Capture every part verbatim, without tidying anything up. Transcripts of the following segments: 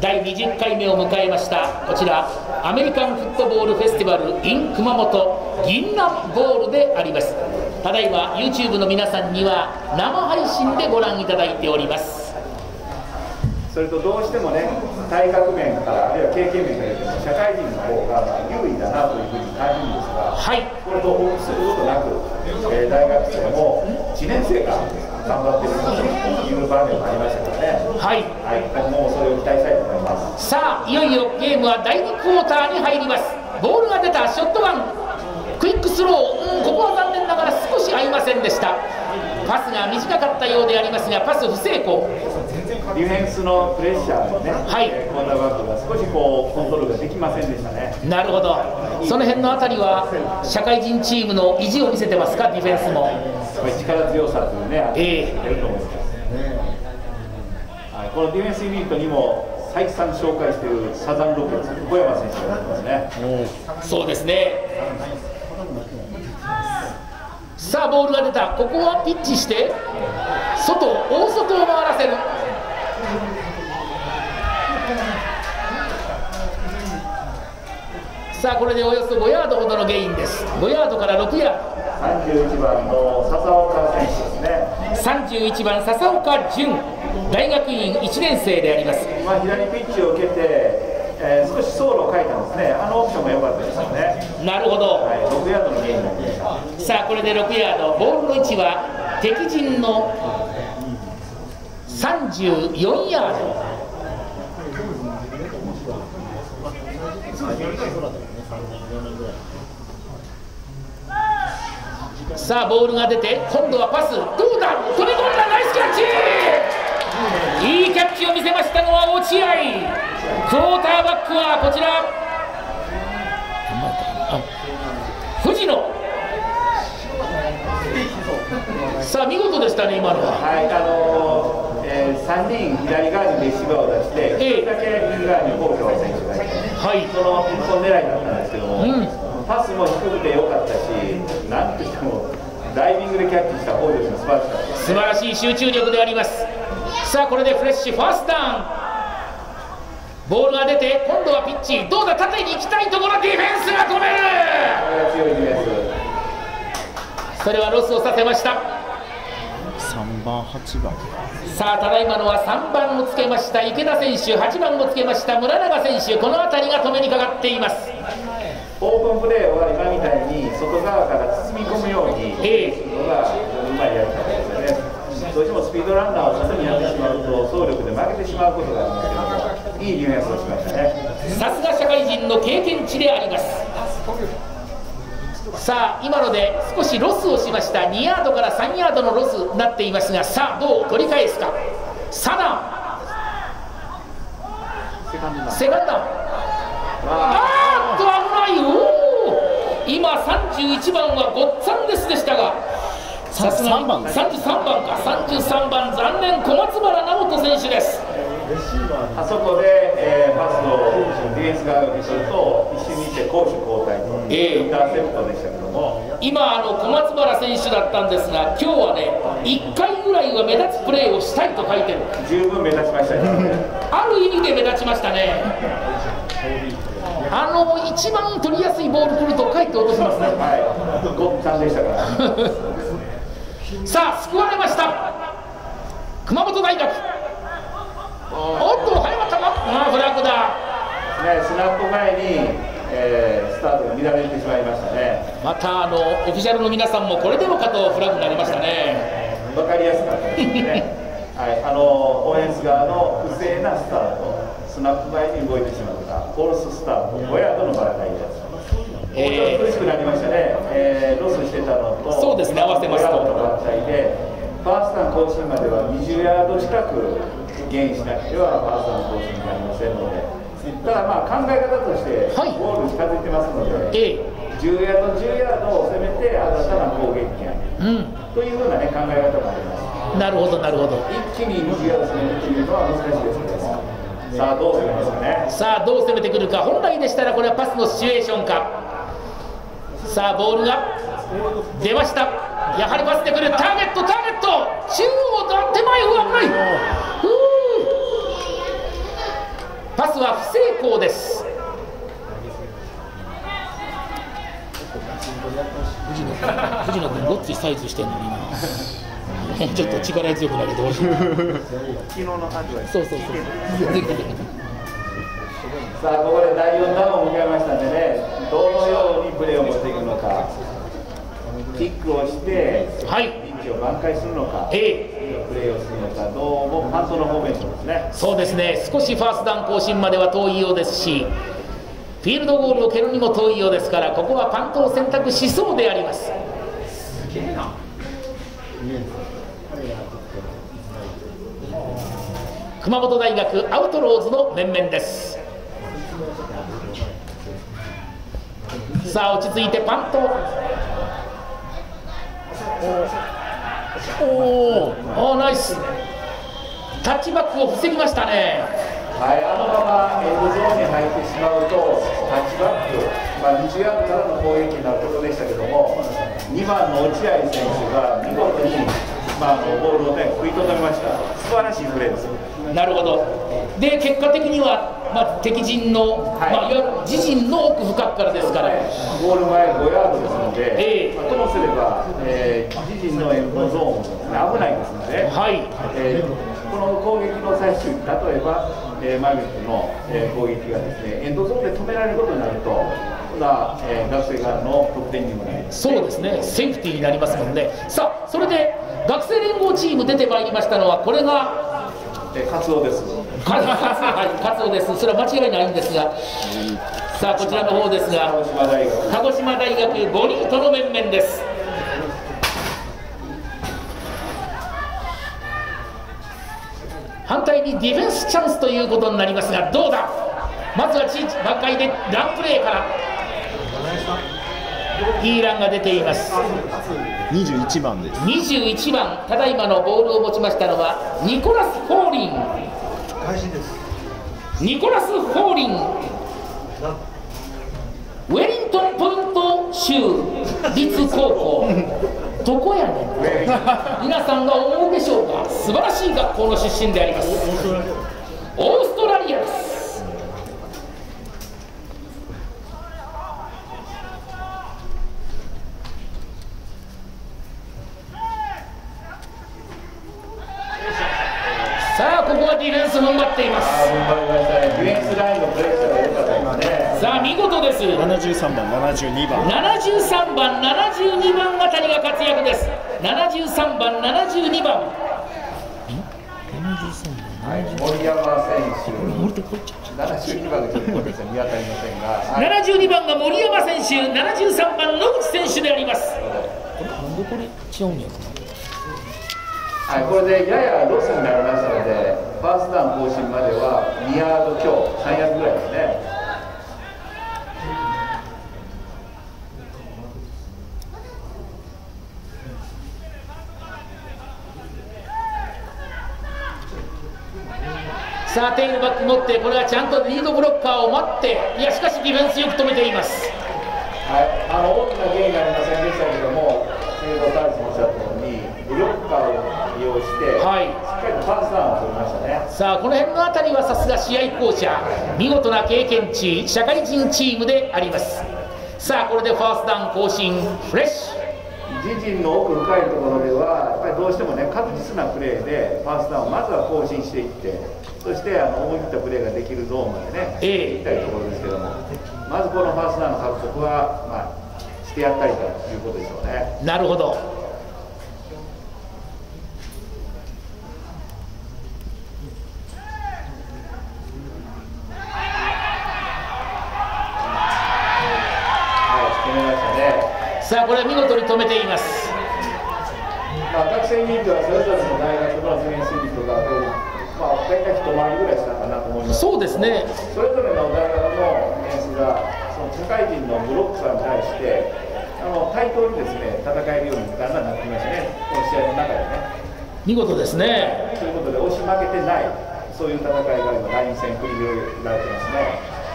だいにじゅっかいめを迎えましたこちらアメリカンフットボールフェスティバル in 熊本銀杏ボールであります。ただいま ユーチューブ の皆さんには生配信でご覧いただいております。それとどうしてもね、体格面からあるいは経験面から社会人の方が優位だなというふうに感じるんですが、はい、これと報告することなく、えー、大学生もいちねんせいが頑張っているという場面もありましたからね。はい、はい、もうそれを期待したいと思います。さあいよいよゲームはだいにクォーターに入ります。ボールが出たショットガンクイックスロー、うん、ここは残念ながら少し合いませんでした。パスが短かったようでありますがパス不成功。ディフェンスのプレッシャーのね、はい、コーナーバックが少しこうコントロールができませんでしたね。なるほど、その辺のあたりは社会人チームの意地を見せてますか。ディフェンスも力強さというね、えー、出ると思いますね。はい、このディフェンスユニットにも再三紹介しているサザンロケッツ小山選手がいますね。そうですね。さあボールが出た。ここはピッチして外、大外を回らせる。さあこれでおよそごヤードほどのゲインです。ごヤードからろくヤード。さんじゅういちばんの笹岡選手ですね。さんじゅういちばん笹岡純、大学院いちねんせいであります。まあ左ピッチを受けて、えー、少し走路を変えたんですね。あのオプションも良かったですよね。なるほど、はい、ろくヤードのゲインになりました。さあこれでろくヤード。ボールの位置は敵陣のさんじゅうよんヤード。さあボールが出て今度はパス、どうだ、飛び込んだ、ナイスキャッチ。いいキャッチを見せましたのは落合。クォーターバックはこちら藤野。さあ見事でしたね今のは。はい、あのーえー、さんにん左側にレシーバーを出してひとりだけ右側に高橋選手がいて、はい、その一本狙いだったんですけども、うん、パスも低くて良かったし、なんとしてもダイビングでキャッチした方ですが素晴らしかった。素晴らしい集中力であります。さあこれでフレッシュファーストダウン。ボールが出て今度はピッチ、どうだ、縦に行きたいところ、ディフェンスが止める。強いディフェンス、それはロスをさせました。さんばんはちばん。さあただいまのはさんばんをつけました池田選手、はちばんをつけました村永選手、この辺りが止めにかかっています。オープンプレーは今みたいに外側から包み込むようにするのがうまいやり方ですね。どうしてもスピードランナーを外にやってしまうと走力で負けてしまうことがあるんですけども、いいディフェンスをしましたね。さすが社会人の経験値であります。さあ今ので少しロスをしました。にヤードからさんヤードのロスになっていますが、さあどう取り返すか。サダンセカンドダウン、ああ今さんじゅういちばんはごっつぁんですでしたが、さすがにさんじゅうさんばんか、さんじゅうさんばん残念、小松原直人選手です。あそこで、えー、パスをディフェンス側にすると一瞬にして攻守交代とインターセプトでしたけども、えー、今あの小松原選手だったんですが、今日はねいっかいぐらいは目立つプレーをしたいと書いてる。十分目立ちましたよねある意味で目立ちましたねあの一番取りやすいボール来ると帰って落としますね。はい、ごっちゃんでしたからさあ救われました熊本大学。おっと早かったか、フラッグだ、ね、スナップ前に、えー、スタートが乱れてしまいましたね。またあのオフィシャルの皆さんもこれでもかとフラッグになりましたね。わかりやすかったですねはい、あのオフェンス側の不正なスタート、スナップ前に動いてしまう。フォーススタート、ごヤードのバランス。ええ、苦しくなりましたね。えー、ロスしてたのと。そうですね、合わせますと。バッタイで、ファーストの更新まではにじゅうヤード近く減しなくてはファーストの更新になりませんので、ただまあ考え方としてゴールに近づいてますので、はい、じゅうヤードじゅうヤードを攻めて新たな攻撃権、うん、というふうなね考え方もあります。なるほどなるほど。一気ににじゅうヤード攻めるというのは難しいですけども。さあどう攻めますかね。さあどう攻めてくるか。本来でしたらこれはパスのシチュエーションか。さあボールが出ました。やはりパスでくる。ターゲットターゲット中央だ、手前、うわ危ない、パスは不成功です。藤野君、藤野君ごっついサイズしてるのになちょっと力強くなると昨日の味わいそうそうそうさあここでだいよんダウンを迎えましたんでね、どのようにプレーを持っていくのか、キックをしてピンチを挽回するのか、ええプレーをするのか、どうもパントの方面ですね。そうですね、少しファーストダウン更新までは遠いようですし、フィールドゴールを蹴るにも遠いようですから、ここはパントを選択しそうであります。すげえな。熊本大学アウトローズの面々です。さあ落ち着いてパント、おーおーナイスタッチバックを防ぎましたね。はい、あのままエンドゾーンに入ってしまうとタッチバック、まあ、にじゅうヤードからの攻撃になることでしたけども、にばんの落合選手が見事に、まあ、ボールを、ね、食い止めました。素晴らしいプレーです。なるほど。で結果的には、まあ、敵陣の、はい、まあ、いわゆる自陣の奥深くからですから、ね、ゴール前ごヤードですので、えー、ともすれば、えー、自陣のエンドゾーン、危ないですので、はい、えー、この攻撃の最終、例えば、えー、マイビックの、えー、攻撃がですね、エンドゾーンで止められることになると、こんな、えー、学生からの得点にもなります、ね、そうですね、セーフティーになりますもんね。さあ、それで学生連合チーム出てまいりましたのは、これが、えー、カツオです。カツオです。それは間違いないんですが、さあこちらの方ですが、鹿児島大学ごにんとの面々です。反対にディフェンスチャンスということになりますが、どうだ。まずはチーチばっかりでランプレーからいいランが出ています。にじゅういちばんです。にじゅういちばん、ただいまのボールを持ちましたのはニコラス・フォーリン。ニコラス・フォーリン、ウェリントンポイント州立高校どこやねん皆さんが思うでしょうか。素晴らしい学校の出身であります。オーストラリアです。さあここはディフェンス踏ん張っています。さあ見事です。ななじゅうさんばん、ななじゅうにばん、ななじゅうさんばん、ななじゅうにばんあたりが活躍です。ななじゅうさんばん、ななじゅうにばん、森山選手、ななじゅうにばんが見当たりませんが、ななじゅうにばんが森山選手、ななじゅうさんばん野口選手であります。これなんでこれ違うんやろ。はい、これでややロスになりましたので、ファーストダウン更新まではにヤード強、さんヤードぐらいですね。さあテールバック持って、これはちゃんとリードブロッカーを待って、いやしかしディフェンスよく止めています。はい、あの大きなゲインがありませんでしたけども、テールバックもおっしゃったようにブロッカーを利用して、はい、しっかりとパスダウンを取りましたね。さあこの辺のあたりはさすが試合巧者、見事な経験値、社会人チームであります。さあこれでファーストダウン更新、フレッシュ。自陣の奥深いところではやっぱりどうしてもね、確実なプレーでファーストダウンをまずは更新していって、そしてあの思い切ったプレーができるゾーンまでね、えー、行きたいところですけども、まずこのファーストダウンの獲得は、まあ、してやったりということでしょうね。なるほど。さあこれは見事に止めています。まあ、学生人数はそれぞれの大学の選手率がまあ大体一回りぐらいしたかなと思います。そうですね、それぞれの大学の選手がその社会人のブロックさんに対してあの対等にですね戦えるようにだんだんなってきましたね、この試合の中でね。見事ですね。ということで押し負けてない、そういう戦いが今ライン戦繰り広げられてますね。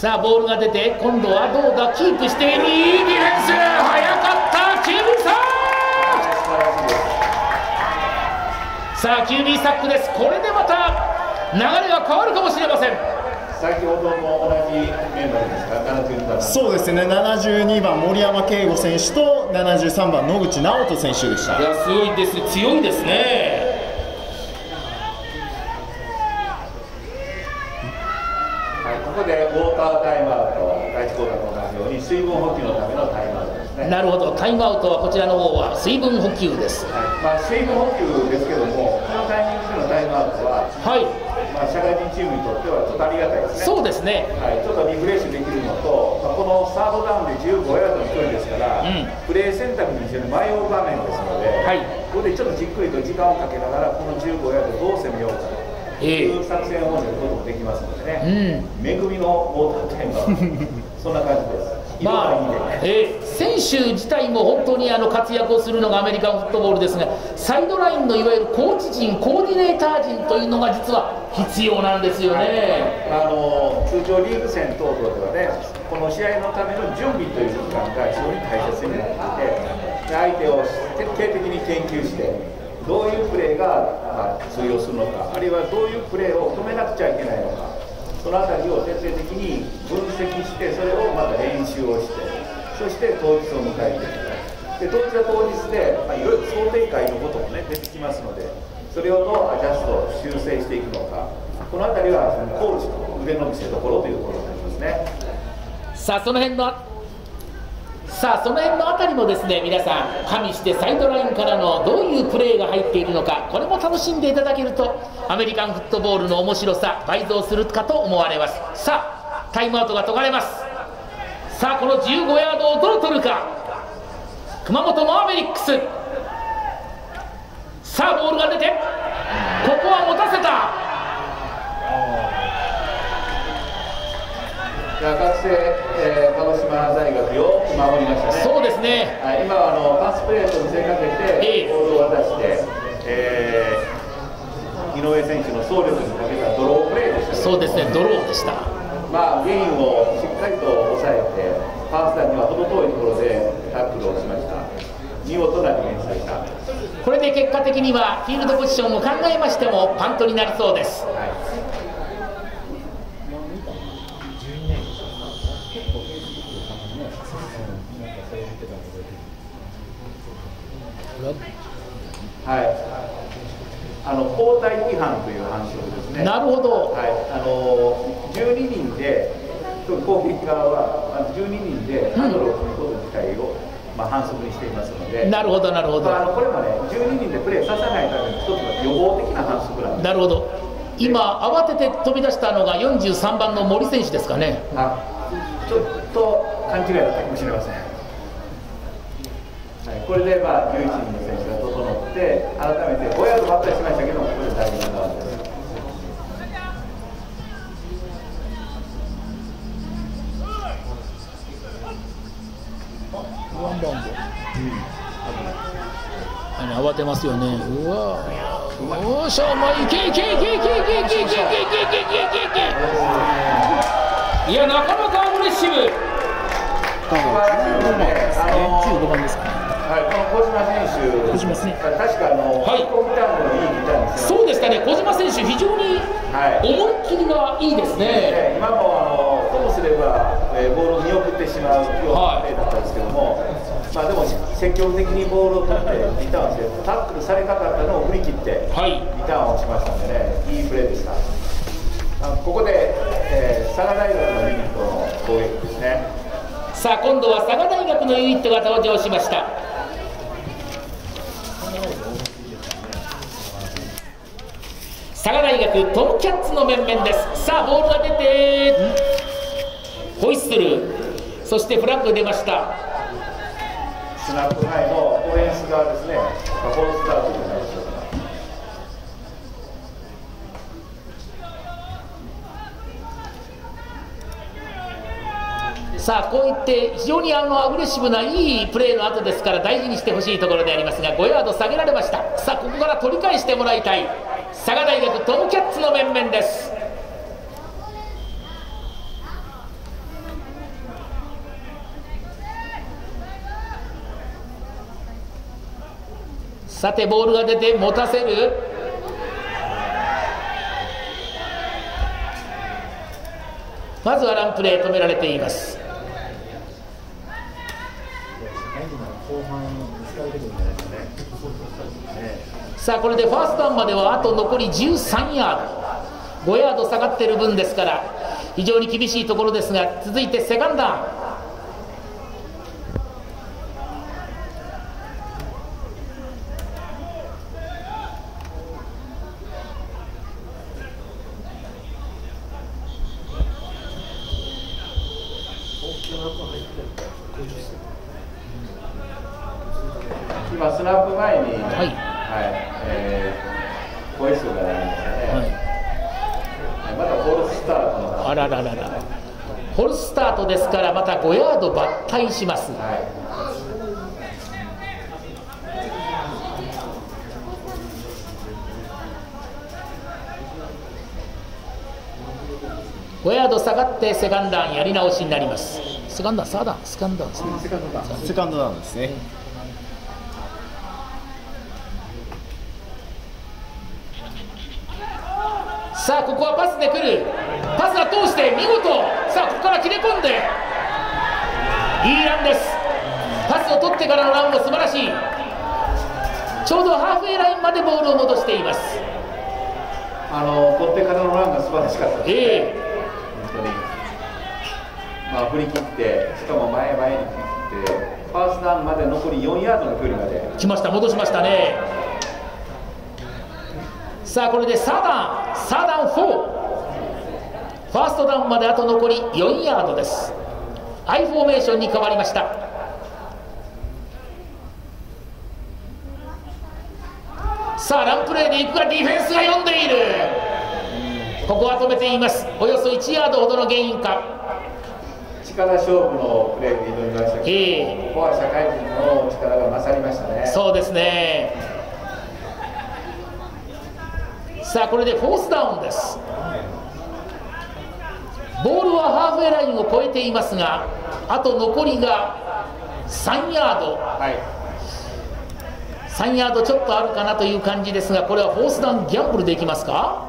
さあボールが出て、今度はどうだ、キープしている、いいディフェンス、早かったキュービーサック。さあキュービーサックです。これでまた流れが変わるかもしれません。先ほども同じメンバーですか、ななじゅうにばん。そうですね、ななじゅうにばん森山圭吾選手とななじゅうさんばん野口直人選手でした。いや、すごいです、強いですね。ここでウォータータイムアウト、第一クオーターと同じように水分補給のためのタイムアウトですね。なるほど、タイムアウトはこちらの方は水分補給です。はい、まあ水分補給ですけども、このタイミングでのタイムアウトは、はい、まあ社会人チームにとってはちょっとありがたいですね。そうですね。はい、ちょっとリフレッシュできるのと、まあ、このサードダウンでじゅうごヤードの距離ですから、うん、プレー選択に非常に迷う場面ですので、はい、ここでちょっとじっくりと時間をかけながらこのじゅうごヤードどう攻めようか。作戦を持つこともできますのでね、うん、恵みのウォータータイムはそんな感じです。まあ、えー、選手自体も本当にあの活躍をするのがアメリカンフットボールですが、サイドラインのいわゆるコーチ陣、コーディネーター陣というのが実は必要なんですよね。はい、あの通常リーグ戦等々ではね、この試合のための準備という時間が非常に大切になっていて、相手を徹底的に研究して。どういうプレーが通用するのか、あるいはどういうプレーを止めなくちゃいけないのか、そのあたりを徹底的に分析して、それをまた練習をして、そして当日を迎えていく。で、当日は当日で、まあ、いろいろ想定外のことも、ね、出てきますので、それをどうアジャスト、修正していくのか、このあたりはコーチの腕の見せ所というところになりますね。さあその辺のさあその辺のあたりもですね、皆さん加味してサイドラインからのどういうプレーが入っているのか、これも楽しんでいただけるとアメリカンフットボールの面白さ倍増するかと思われます。さあタイムアウトが解かれます。さあこのじゅうごヤードをどう取るか、熊本マーベリックス。さあボールが出て、ここは持たせた。学生、えー、鹿児島大学よく守りましたね。そうですね。はい、今はあのパスプレートに見せかけてボールを渡して、えー、井上選手の走力にかけたドロープレーでした。そうですね、ドローでした。まあゲインをしっかりと抑えて、ファースターには程遠いところでタックルをしました。見事なディフェンスでした。これで結果的にはフィールドポジションを考えましてもパントになりそうです。はい。はい、あの交代違反という反則ですね。なるほど。はい、あのじゅうににんで攻撃側はじゅうににんでハンドルを組むこと自体を、まあ、反則にしていますので。なるほどなるほど。まあ、あのこれもね、じゅうににんでプレーさせないための一つの予防的な反則なんです。なるほど。今慌てて飛び出したのがよんじゅうさんばんの森選手ですかね。あ、ちょっと勘違いだったかもしれません。はい、これでまあじゅういちにんの選手が整って、改めてごヤードバッターしましたけども、これで大事な側です。慌てますよね。うわー、おーしょ、もういけいけいけいけいけいけいけいけいけいけいけいけ。いや、なかなかアグレッシブ。じゅうごばんですか。はい、この小島選手、小島選手確かあの、はい、そうでしたね、小島選手、非常に思い切りがいいですね。はい、今もあのともすれば、えー、ボールを見送ってしまうようなプレーだったんですけども、はい、まあ、でも積極的にボールを取って、リターンして、タックルされなかったのを振り切って、はい、リターンをしましたんでね、いいプレーでした。あ、ここで、えー、佐賀大学のユニットの攻撃ですね。さあ、今度は佐賀大学のユニットが登場しました。佐賀大学トムキャッツの面々です。さあボールが出てホイッスル、そしてフラッグ出ました。スナップ前のオフェンス側ですね、ボールスタートじゃないでしょうか。さあこういって非常にあのアグレッシブないいプレーの後ですから、大事にしてほしいところでありますが、ごヤード下げられました。さあここから取り返してもらいたい佐賀大学トムキャッツの面々です。さてボールが出て持たせる、まずはランプレー止められています。さあこれでファーストアンまではあと残りじゅうさんヤード、ごヤード下がっている分ですから非常に厳しいところですが、続いてセカンドダウン。今スナップ前に、はい、はい、えー、ホイッスルが鳴りましたね。はい、またホールスタートの。あらららら。ホールスタートですからまたごヤードバッタイします。はい、ごヤード下がってセカンドダウンやり直しになります。セカンドダウン、サーダウン、セカンドダウンですね。セカンドダウン、セカンドダウンですね。さあここはパスで来る、パスが通して見事、さあここから切れ込んでいいランです。パスを取ってからのランも素晴らしい。ちょうどハーフウェイラインまでボールを戻しています。あの取ってからのランが素晴らしかったですね、えー、本当に、まあ、振り切ってしかも前前に切ってファーストダウンまで残りよんヤードの距離まで来ました。戻しましたね。さあこれでサーダウン、サーダウンフォー、ファーストダウンまであと残りよんヤードです。アイフォーメーションに変わりました。さあランプレーでいくがディフェンスが読んでいる。ここは止めています。およそいちヤードほどの原因か。力勝負のプレーに挑みましたけど、えー、ここは社会人の力が勝りましたね。そうですね。さあこれでフォースダウンです。ボールはハーフウェイラインを越えていますがあと残りがさんヤード、はい、さんヤードちょっとあるかなという感じですが、これはフォースダウンギャンブルできますか。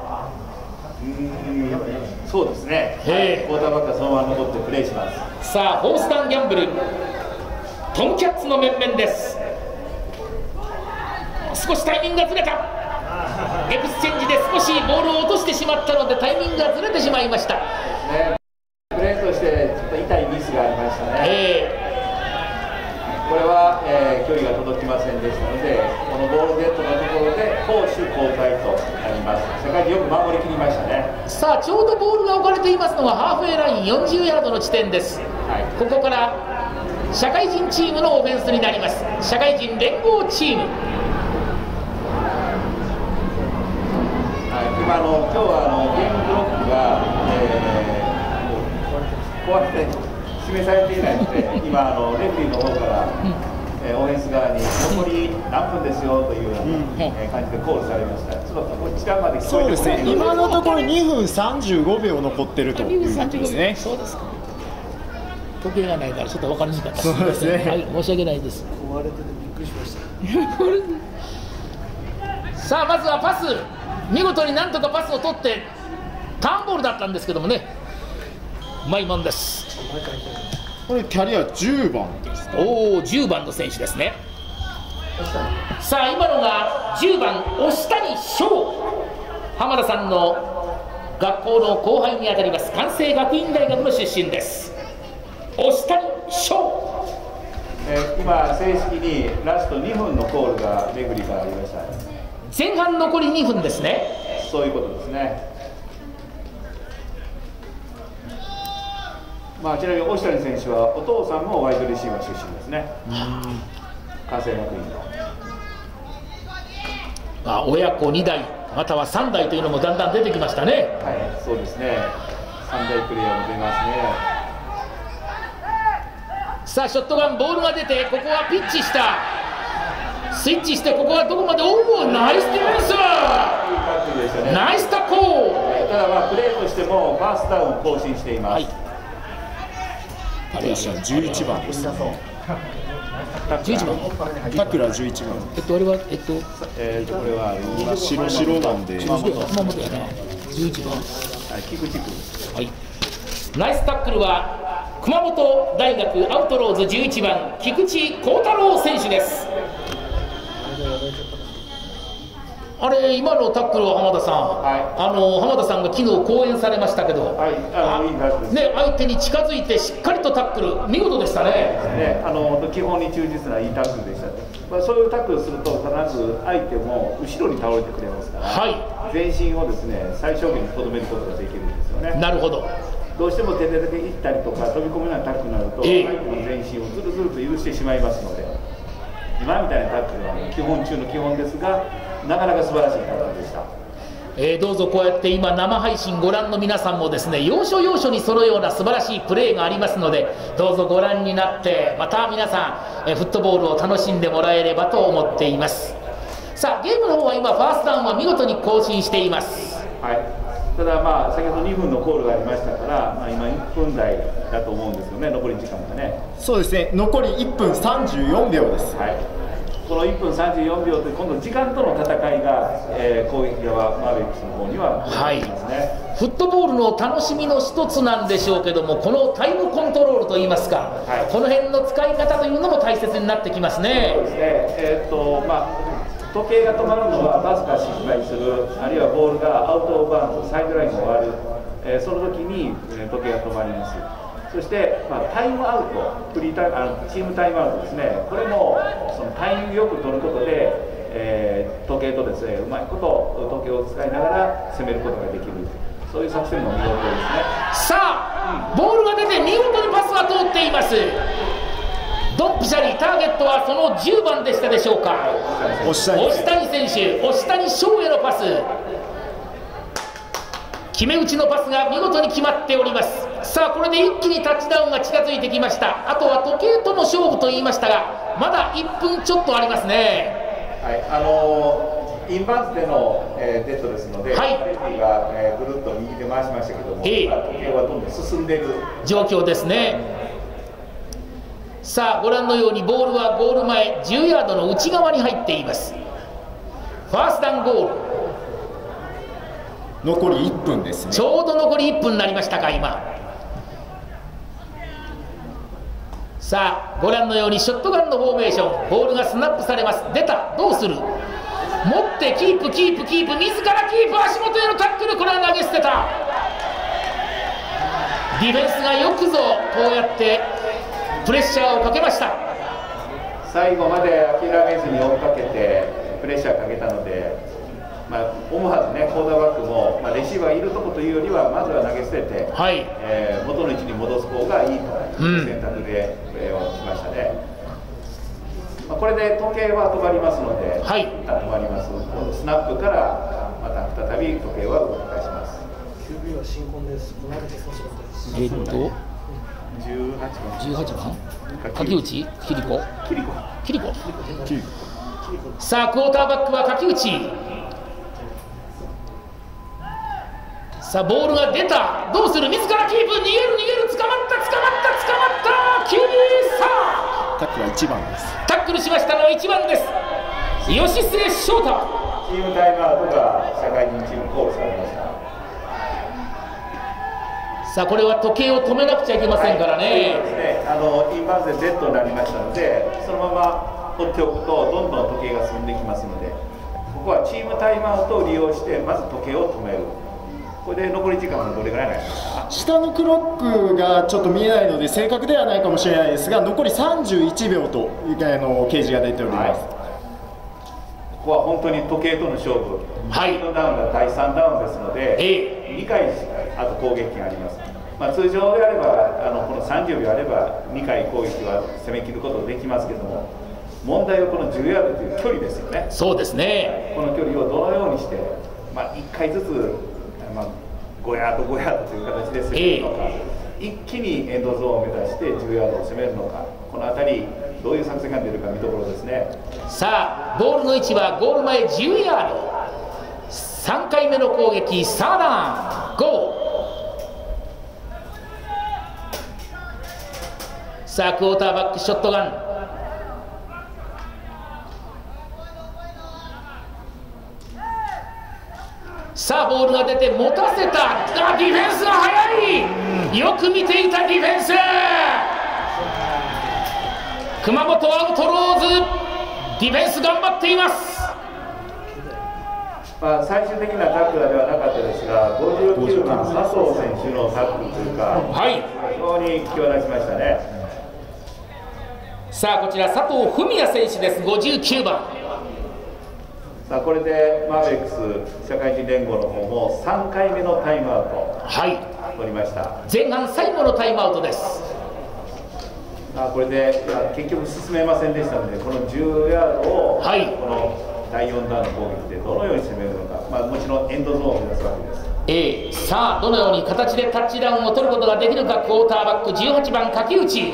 うーん、そうですね、はい、クォーターバックはそのまま残ってプレーします。さあフォースダウンギャンブル、トンキャッツの面々です。少しタイミングがずれた、エクスチェンジで少しボールを落としてしまったのでタイミングがずれてしまいました。ね、プレーとしてちょっと痛いミスがありましたね。えー、これは、えー、距離が届きませんでしたので、このボールデッドのところで攻守交代となります。世界でよく守りきりましたね。さあちょうどボールが置かれていますのがハーフウェイラインよんじゅうヤードの地点です。はい、ここから社会人チームのオフェンスになります。社会人連合チーム。あの今日はあのゲームブロックが、えー、こうやって示されていないので今あのレフェリーの方から、えー、オフェンス側に残り何分ですよというような感じでコールされました。ちょっとこちらまで聞こえてこないので、そうですね、今のところにふんさんじゅうごびょう残ってるという感じですね。そうですか、時計がないからちょっと分かりにくかったですね。はい、申し訳ないです。壊れててびっくりしましたさあまずはパス、見事になんとかパスを取ってターンボールだったんですけどもね、うまいもんです。これキャリアじゅうばんですか。おお、じゅうばんの選手ですね。さあ今のがじゅうばん押谷翔、浜田さんの学校の後輩にあたります。関西学院大学の出身です、押谷翔。えー、今正式にラストにふんのコールが巡りがありました。前半残りにふんですね。そういうことですね。まあちなみに押谷選手はお父さんもワイドレシーバー出身ですね。関西学院の。まあ親子にだいまたはさんだいというのもだんだん出てきましたね。はい、そうですね。さんだいプレーヤーも出ますね。さあショットガン、ボールが出てここはピッチした。スイッチして、ここはどこまで、おお、ナイスディフェンス、ナイスタック、ただまあプレーとしてもファーストダウンを更新しています。はい、パレーションじゅういちばんですね。じゅういちばんタックルはじゅういちばん。えっとあれはえっとえっとこれは今白白なんでまあ元やなじゅういちばん。はいキクキク。はいナイスタックルは熊本大学アウトローズじゅういちばん菊池幸太郎選手です。あれ今のタックルは浜田さん、はい、あの浜田さんが昨日講演されましたけど、はい、ああね、相手に近づいてしっかりとタックル、見事でしたね。ね、あの基本に忠実ないいタックルでした、まあ、そういうタックルすると、必ず相手も後ろに倒れてくれますから、はい、全身をですね最小限にとどめることができるんですよね。なるほど。どうしても手で行ったりとか、飛び込むようなタックルになると、えー、相手の全身をずるずると許してしまいますので、今みたいなタックルは基本中の基本ですが、なかなか素晴らしい方でした、えー、どうぞこうやって今生配信ご覧の皆さんもですね要所要所にそのような素晴らしいプレーがありますのでどうぞご覧になってまた皆さん、えー、フットボールを楽しんでもらえればと思っています。さあゲームの方は今ファーストダウンは見事に更新しています、はい、ただまあ先ほどにふんのコールがありましたから、まあ、今いっぷんだいだと思うんですよね。残り時間がねそうですね残りいっぷんさんじゅうよんびょうです、はいこのいっぷんさんじゅうよんびょうという今度時間との戦いが、えー、攻撃側マーベリックスの方には、はい、フットボールの楽しみの一つなんでしょうけどもこのタイムコントロールといいますか、はい、この辺の使い方というのも大切になってきますね。そうですね、えーっとまあ、時計が止まるのはバスが失敗するあるいはボールがアウトオブバウンドサイドラインを割る、えー、その時に、えー、時計が止まります。そして、まあ、タイムアウト、フリータイムあのチームタイムアウトですね、これもそのタイミングよく取ることで、えー、時計とですね、うまいこと時計を使いながら攻めることができる、そういう作戦の見事ですね。さあ、うん、ボールが出て、見事にパスは通っています、ドンピシャリ、ターゲットはそのじゅうばんでしたでしょうか、押谷選手、押谷翔へのパス、決め打ちのパスが見事に決まっております。さあこれで一気にタッチダウンが近づいてきました。あとは時計との勝負と言いましたがまだいっぷんちょっとありますね。はいあのー、インバウンズでの、えー、デッドですので、はい、レフィーが、えー、ぐるっと右で回しましたけども、えー、時計はどんどん進んでいる状況ですね。さあご覧のようにボールはゴール前じゅうヤードの内側に入っています。ファーストダウンゴール残りいっぷんですね。ちょうど残りいっぷんになりましたか今。さあご覧のようにショットガンのフォーメーションボールがスナップされます。出たどうする持ってキープキープキープ自らキープ足元へのタックルこれは投げ捨てた。ディフェンスがよくぞこうやってプレッシャーをかけました。最後まで諦めずに追いかけてプレッシャーかけたので、まあ、思わずねコーナーバックも、まあ、レシーバーいるとこというよりはまずは投げ捨てて、はいえー、元の位置に戻す方がいいという選択で、うんしましたね。まあ、これで時計は止まりますので、はい、一旦止まります。このスナップからまた再び時計は動かします。きゅうびょう新婚です。えっと、じゅうはちばん。柿内、キリコ、キリコ、キリコ。さあクォーターバックは柿内。さあボールが出た。どうする？自らキープ。逃げる逃げる。捕まった捕まった捕まった。さあタックルは一番です。タックルしましたのはいちばんです。吉末翔太チームタイムアウトが社会人チームコールされました。さあこれは時計を止めなくちゃいけませんからね、はい、そうですねあのインバウンズで Z になりましたのでそのまま放っておくとどんどん時計が進んできますのでここはチームタイムアウトを利用してまず時計を止める。これで残り時間はどれぐらいなんですか？下のクロックがちょっと見えないので正確ではないかもしれないですが残りさんじゅういちびょうという掲示が出ております、はい、ここは本当に時計との勝負、はい、次のダウンがだいさんダウンですので、えー、にかいあと攻撃があります、まあ、通常であればあのこのさんじゅうびょうあればにかい攻撃は攻め切ることができますけども問題はこのじゅうヤードという距離ですよね。そうですね、はい、この距離をどのようにして、まあ、いっかいずつまあ、ごヤードごヤードという形ですけど、えー、一気にエンドゾーンを目指してじゅうヤードを攻めるのかこの辺りどういう作戦が出るか見どころですね。さあボールの位置はゴール前じゅうヤードさんかいめの攻撃サーダーンゴー。さあクォーターバックショットガン、さあボールが出て持たせた、あディフェンスが速い、よく見ていたディフェンス、熊本アウトローズディフェンス頑張っています。まあ、最終的なタックルではなかったですが、ごじゅうきゅうばん麻生選手のタックルというか、はい、非常に際立ちましたね。さあこちら佐藤文也選手です、ごじゅうきゅうばん。さあこれでマーベックス社会人連合の方もさんかいめのタイムアウト、はい、取りました。前半最後のタイムアウトです。さあこれで結局進めませんでしたので、このじゅうヤードを、はい、このだいよんだんの攻撃でどのように攻めるのか、まあ、もちろんエンドゾーンを目指すわけです、えー、さあどのように形でタッチダウンを取ることができるか。クォーターバックじゅうはちばん垣内、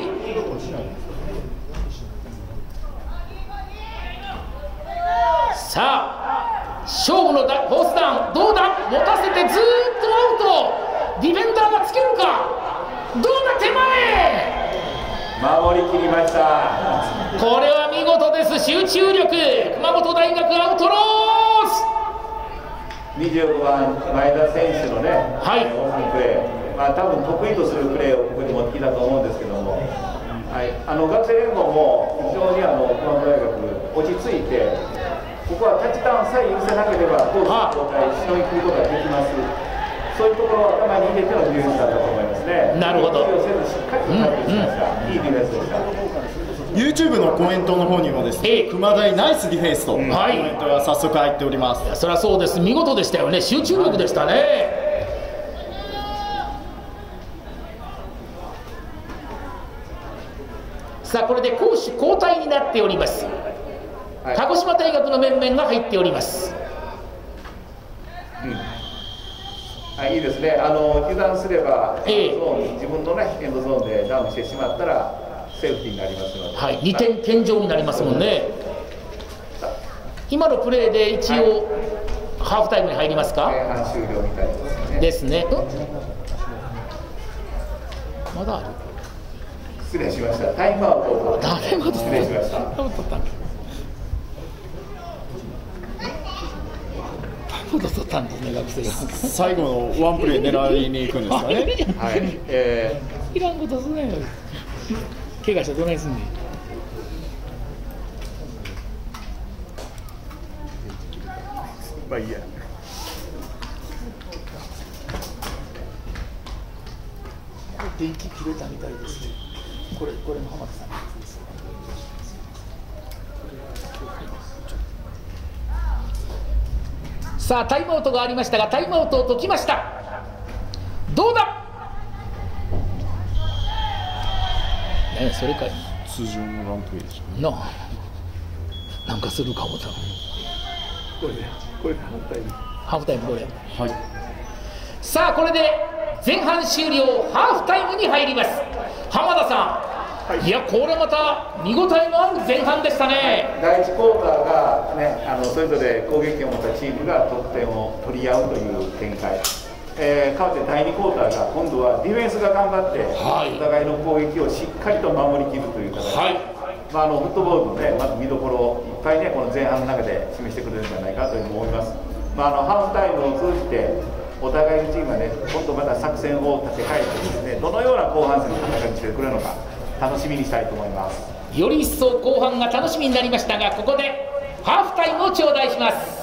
さあ勝負のフォースダウンどうだ、持たせてずーっとアウト、ディフェンダーがつけるかどうだ、手前守り切りました。これは見事です、集中力、熊本大学アウトロース。にじゅうごばん前田選手のね、はい、オープンプレー、まあ、多分得意とするプレーをここに持ってきたと思うんですけども、はい、あの学生連合も非常にあの熊本大学落ち着いて、ここはタッチターンさえ許せなければコースの交代しのぎ切ることができます。そういうところを頭に入れてのディフェンスだったと思いますね。なるほど。YouTube のコメントの方にもですね、熊大ナイスディフェンスとコメントが早速入っております。いや、そりゃそうです。見事でしたよね。集中力でしたね。さあこれで攻守交代になっております。はい、鹿児島大学の面々が入っております。うんいいですね、あの油断すれば、えー、自分の、ね、エンドゾーンでダウンしてしまったらセーフティーになりますので、はい、にてん天井になりますもんね。今のプレーで一応、はい、ハーフタイムに入りますか。前半終了みたいですね。ですね、うん、まだある、失礼しました、タイムアウトを失礼しました。最後のワンプレー狙いに行くんですかね。はい、えー、いらんことすなよ。怪我したらどないすんねん。まあいいや。電気切れたみたいですね。これこれも浜田さんのやつです。さあタイムアウトがありましたが、タイムアウトを解きました。どうだ、ね、それかい通常のランプウェイでしょ。なあ、なんかするかもだ。これこれハーフタイム、ハーフタイムこれ、はい、さあこれで前半終了、ハーフタイムに入ります。浜田さん、はい、いやこれまた見応えのある前半でしたね。第一クォーターが、ね、あのそれぞれ攻撃を持ったチームが得点を取り合うという展開、えー、かわって第二クォーターが今度はディフェンスが頑張って、はい、お互いの攻撃をしっかりと守りきるという形、はい、まあ、あのフットボールの、ね、まず見どころをいっぱい、ね、この前半の中で示してくれるんじゃないかというふうに思います。まあ、あのハーフタイムを通じてお互いのチームが、ね、今度また作戦を立て替えてですね、どのような後半戦の戦いにしてくれるのか楽しみにしたいと思います。より一層後半が楽しみになりましたが、ここでハーフタイムを頂戴します。